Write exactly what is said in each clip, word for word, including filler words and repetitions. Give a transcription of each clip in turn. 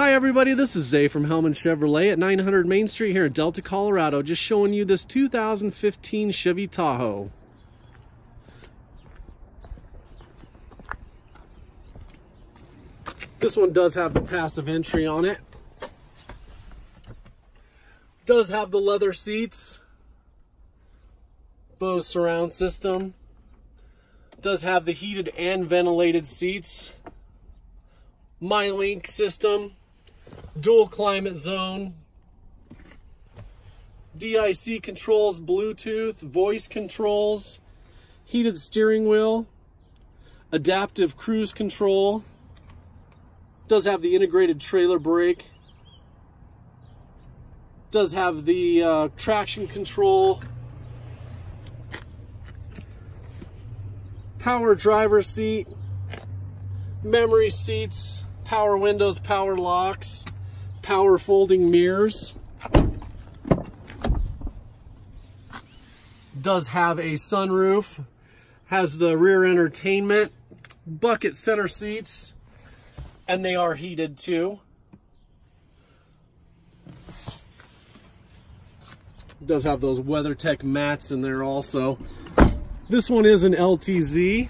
Hi everybody, this is Zay from Hellman Chevrolet at nine hundred Main Street here in Delta, Colorado, just showing you this two thousand fifteen Chevy Tahoe. This one does have the passive entry on it. Does have the leather seats, Bose surround system. Does have the heated and ventilated seats, MyLink system, dual climate zone, D I C controls, Bluetooth, voice controls, heated steering wheel, adaptive cruise control. Does have the integrated trailer brake. Does have the uh, traction control, power driver's seat, memory seats, power windows, power locks, power folding mirrors. Does have a sunroof, has the rear entertainment, bucket center seats, and they are heated too. Does have those WeatherTech mats in there also. This one is an L T Z.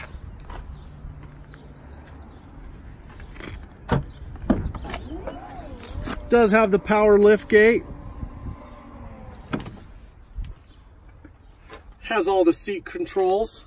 Does have the power lift gate. Has all the seat controls.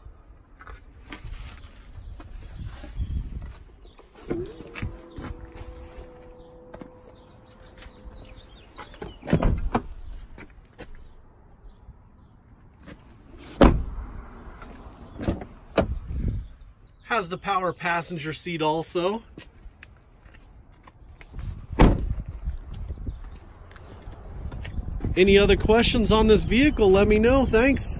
Has the power passenger seat also. Any other questions on this vehicle, let me know. Thanks.